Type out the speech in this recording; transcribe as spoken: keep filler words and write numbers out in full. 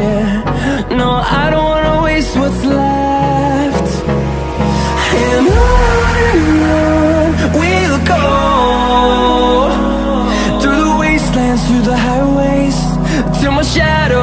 Yeah, no, I don't wanna waste what's left. And on and on we'll go, through the wastelands, through the highways, till my shadow